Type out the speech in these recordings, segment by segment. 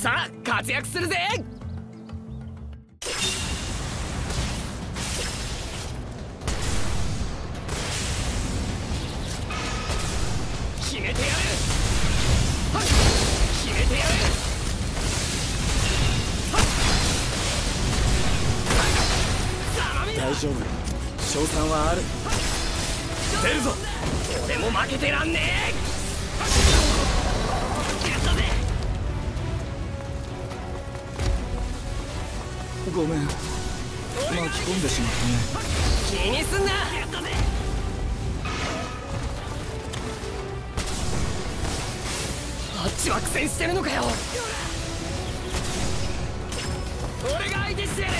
さあ活躍するぜ。決めてやる、はい、決めてやる。大丈夫、賞賛はある。出るぞ、俺も負けてらんねえ。やったぜ。ごめん、巻き込んでしまったね。気にすんな。やったぜ。あっちは苦戦してるのかよ。俺が相手してやる。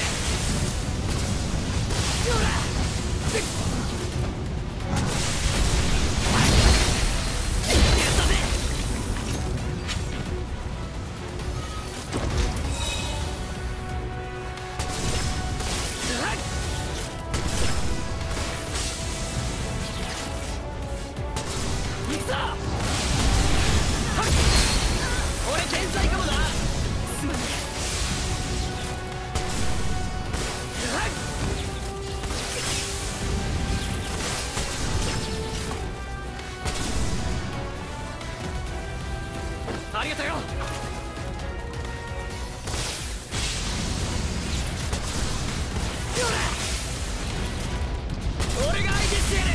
俺天才かもな。すまない。ありがとよ。俺が相手してやる。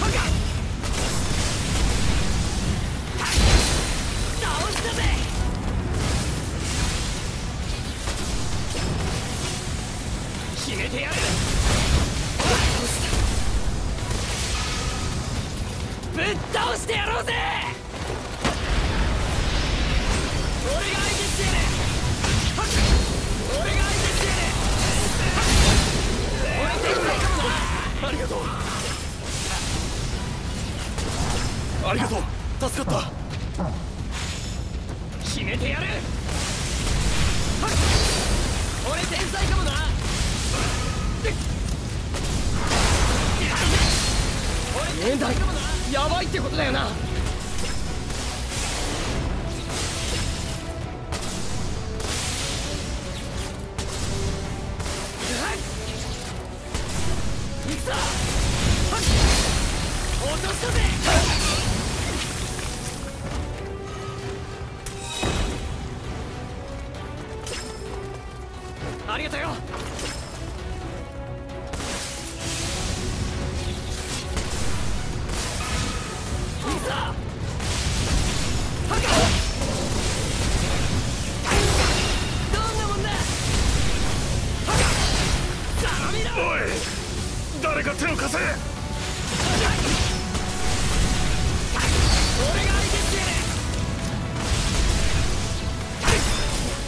はか倒したぜ。決めてやる。ぶっ倒してやろうぜ。俺が相手してやる。俺が相手してやる。ありがとう、ありがとう、助かった。決めてやる。俺天才かもな。俺天才かもな。やばいってことだよな。ありがとうよ。おい、誰か手を貸せ。俺が相手してや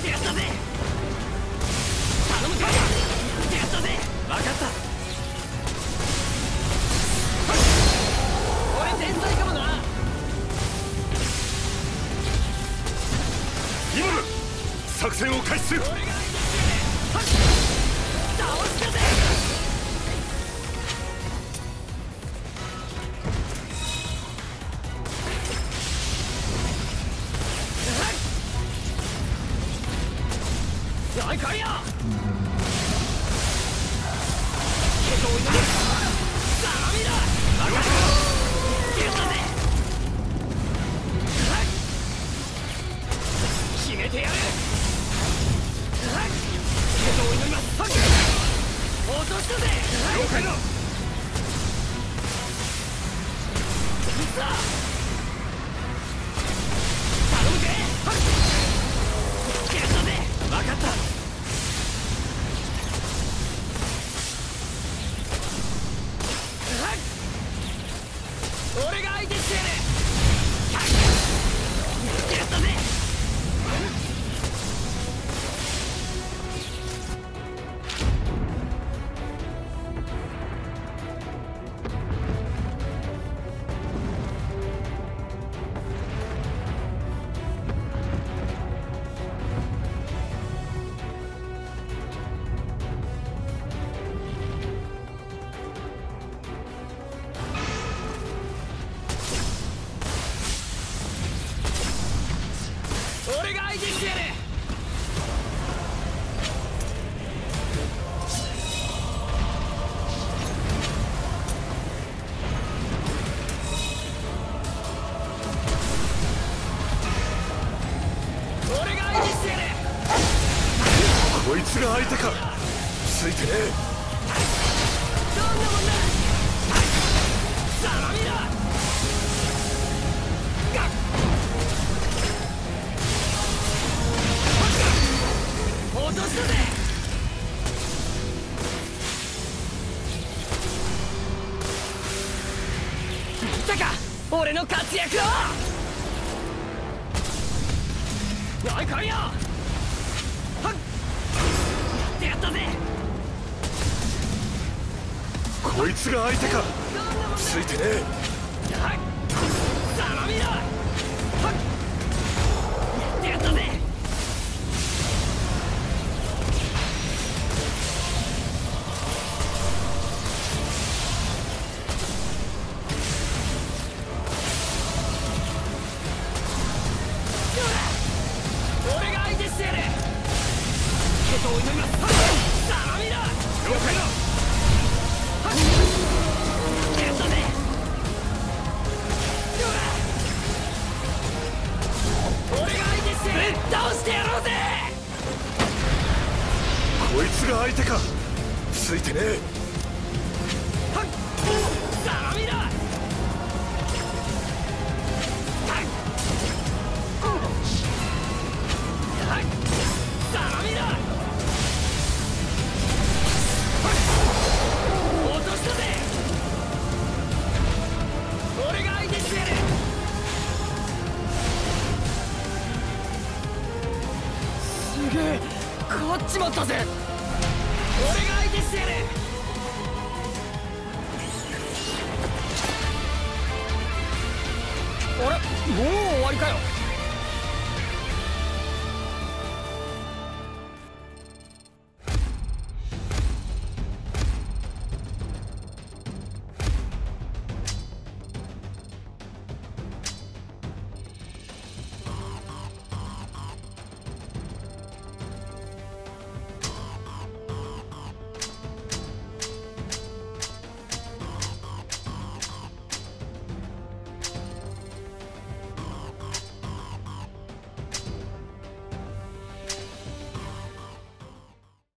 る。やったぜ。分かった。俺天才かもな。今だ、作戦を開始する。倒したぜ。はい、来いよ。分かった。俺が相手してやる。やったぜ。俺の活躍をおい来いよ、はっやったぜ。こいつが相手か、ついてねえ。はい頼みだ、はっやったぜ。こいつが相手か、ついてねえ。こっちもだぜ。